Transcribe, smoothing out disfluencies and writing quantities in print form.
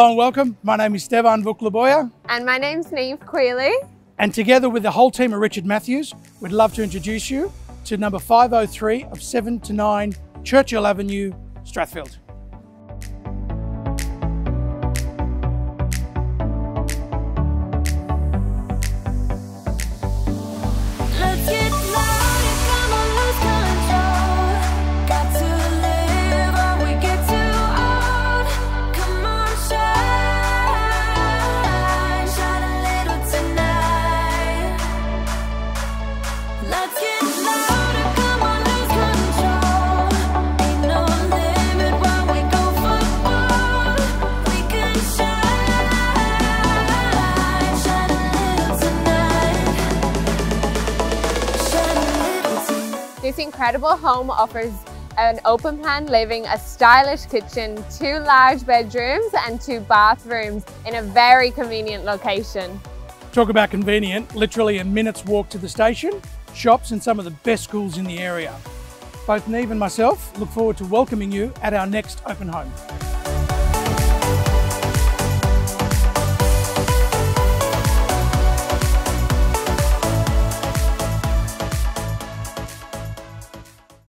Hello and welcome. My name is Stevan Vuk-Luboya. And my name's Neeve Queally. And together with the whole team of Richard Matthews, we'd love to introduce you to number 503 of 7 to 9 Churchill Avenue, Strathfield. This incredible home offers an open plan living, a stylish kitchen, 2 large bedrooms and 2 bathrooms in a very convenient location. Talk about convenient, literally a minute's walk to the station, shops and some of the best schools in the area. Both Neeve and myself look forward to welcoming you at our next open home.